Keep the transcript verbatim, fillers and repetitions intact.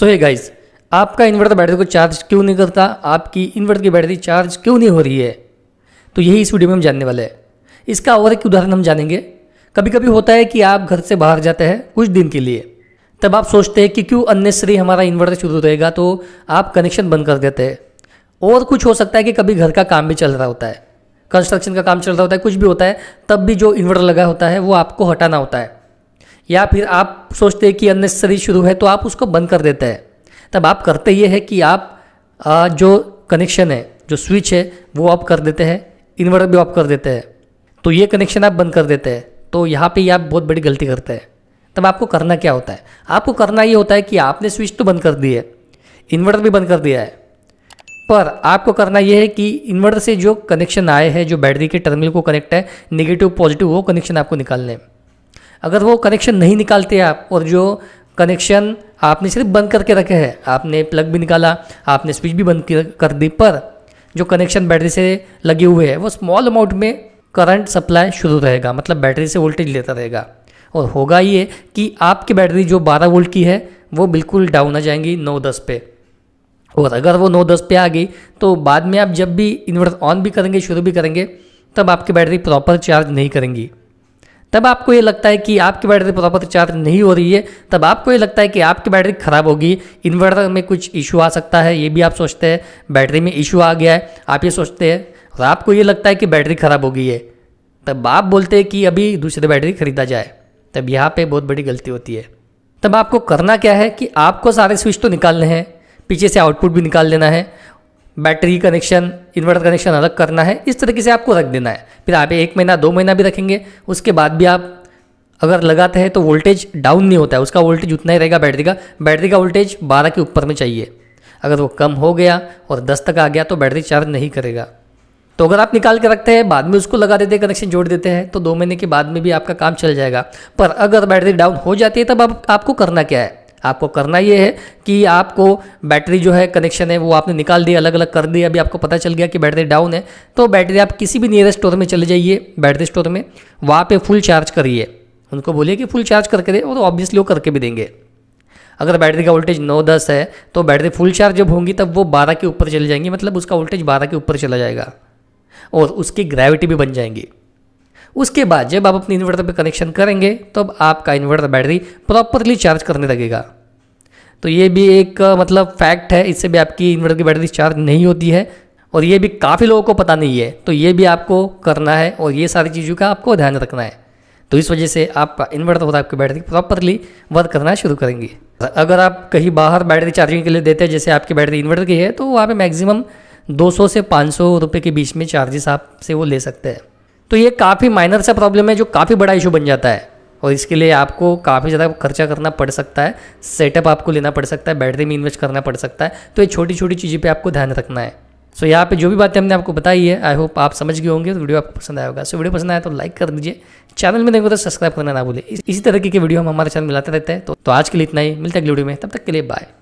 सो hey guys, आपका inverter battery को charge क्यों नहीं करता, आपकी इन्वर्टर की बैटरी चार्ज क्यों नहीं हो रही है, तो यही इस वीडियो में हम जानने वाले हैं। इसका और एक उदाहरण हम जानेंगे। कभी कभी होता है कि आप घर से बाहर जाते हैं कुछ दिन के लिए, तब आप सोचते हैं कि क्यों अननेसेसरी हमारा इन्वर्टर शुरू रहेगा, तो आप कनेक्शन बंद कर देते हैं। और कुछ हो सकता है कि कभी घर का काम भी चल रहा होता है, कंस्ट्रक्शन का काम चल रहा होता है, कुछ भी होता है, तब भी जो इन्वर्टर लगा होता है वो आपको हटाना होता है, या फिर आप सोचते हैं कि अननेसेसरी शुरू है तो आप उसको बंद कर देते हैं। तब आप करते ये है कि आप आ, जो कनेक्शन है, जो स्विच है, वो ऑफ कर देते हैं, इन्वर्टर भी ऑफ कर देते हैं, तो ये कनेक्शन आप बंद कर देते हैं। तो यहाँ पे आप बहुत बड़ी गलती करते हैं। तब आपको करना क्या होता है, आपको करना ये होता है कि आपने स्विच तो बंद कर दी है, इन्वर्टर भी बंद कर दिया है, पर आपको करना यह है कि इन्वर्टर से जो कनेक्शन आए हैं, जो बैटरी के टर्मिनल को कनेक्ट है, नेगेटिव पॉजिटिव, वो कनेक्शन आपको निकालने हैं। अगर वो कनेक्शन नहीं निकालते आप, और जो कनेक्शन आपने सिर्फ बंद करके रखे हैं, आपने प्लग भी निकाला, आपने स्विच भी बंद कर दी, पर जो कनेक्शन बैटरी से लगे हुए हैं वो स्मॉल अमाउंट में करंट सप्लाई शुरू रहेगा, मतलब बैटरी से वोल्टेज लेता रहेगा। और होगा ये कि आपकी बैटरी जो बारह वोल्ट की है वो बिल्कुल डाउन आ जाएंगी नौ दस पे, और अगर वो नौ दस पे आ गई तो बाद में आप जब भी इन्वर्टर ऑन भी करेंगे, शुरू भी करेंगे, तब आपकी बैटरी प्रॉपर चार्ज नहीं करेंगी। तब आपको ये लगता है कि आपकी बैटरी प्रॉपर चार्ज नहीं हो रही है, तब आपको ये लगता है कि आपकी बैटरी ख़राब होगी, इन्वर्टर में कुछ इशू आ सकता है, ये भी आप सोचते हैं, बैटरी में इशू आ गया है आप ये सोचते हैं, और आपको ये लगता है कि बैटरी ख़राब हो गई है, तब आप बोलते हैं कि अभी दूसरी बैटरी ख़रीदा जाए। तब यहाँ पे बहुत बड़ी गलती होती है। तब आपको करना क्या है कि आपको सारे स्विच तो निकालने हैं, पीछे से आउटपुट भी निकाल लेना है, बैटरी कनेक्शन, इन्वर्टर कनेक्शन अलग करना है, इस तरीके से आपको रख देना है। फिर आप एक महीना दो महीना भी रखेंगे, उसके बाद भी आप अगर लगाते हैं तो वोल्टेज डाउन नहीं होता है, उसका वोल्टेज उतना ही रहेगा बैटरी का। बैटरी का वोल्टेज बारह के ऊपर में चाहिए, अगर वो कम हो गया और दस तक आ गया तो बैटरी चार्ज नहीं करेगा। तो अगर आप निकाल के रखते हैं, बाद में उसको लगा देते हैं, कनेक्शन जोड़ देते हैं, तो दो महीने के बाद में भी आपका काम चल जाएगा। पर अगर बैटरी डाउन हो जाती है तब आप, आपको करना क्या है, आपको करना ये है कि आपको बैटरी जो है कनेक्शन है वो आपने निकाल दिया, अलग अलग कर दिया, अभी आपको पता चल गया कि बैटरी डाउन है, तो बैटरी आप किसी भी नियरेस्ट स्टोर में चले जाइए, बैटरी स्टोर में, वहाँ पर फुल चार्ज करिए, उनको बोलिए कि फुल चार्ज करके दे, और ऑब्वियसली वो करके भी देंगे। अगर बैटरी का वोल्टेज नौ दस है तो बैटरी फुल चार्ज जब होंगी तब वो बारह के ऊपर चली जाएंगी, मतलब उसका वोल्टेज बारह के ऊपर चला जाएगा और उसकी ग्रेविटी भी बन जाएंगी। उसके बाद जब आप अपने इन्वर्टर पर कनेक्शन करेंगे तब तो आपका इन्वर्टर बैटरी प्रॉपरली चार्ज करने लगेगा। तो ये भी एक मतलब फैक्ट है, इससे भी आपकी इन्वर्टर की बैटरी चार्ज नहीं होती है, और ये भी काफ़ी लोगों को पता नहीं है। तो ये भी आपको करना है और ये सारी चीज़ों का आपको ध्यान रखना है। तो इस वजह से आपका इन्वर्टर और आपकी बैटरी प्रॉपरली वर्क करना शुरू करेंगी। अगर आप कहीं बाहर बैटरी चार्जिंग के लिए देते हैं, जैसे आपकी बैटरी इन्वर्टर की है, तो वहाँ पर मैक्सिमम दो सौ से पाँच सौ रुपए के बीच में चार्जेस आप से वो ले सकते हैं। तो ये काफ़ी माइनर सा प्रॉब्लम है जो काफ़ी बड़ा इशू बन जाता है, और इसके लिए आपको काफ़ी ज़्यादा खर्चा करना पड़ सकता है, सेटअप आपको लेना पड़ सकता है, बैटरी में इन्वेस्ट करना पड़ सकता है। तो ये छोटी छोटी चीज़ें पे आपको ध्यान रखना है। सो यहाँ पे जो भी बातें हमने आपको बताई है, आई होप आप समझ गए होंगे, तो वीडियो आपको पसंद आया होगा। सो वीडियो पसंद आया तो लाइक कर दीजिए, चैनल में नहीं हो तो सब्सक्राइब करना ना भूलें। इसी तरीके के वीडियो हम हमारे चैनल में लाते रहते हैं। तो आज के लिए इतना ही, मिलते हैं अगले वीडियो में, तब तक के लिए बाय।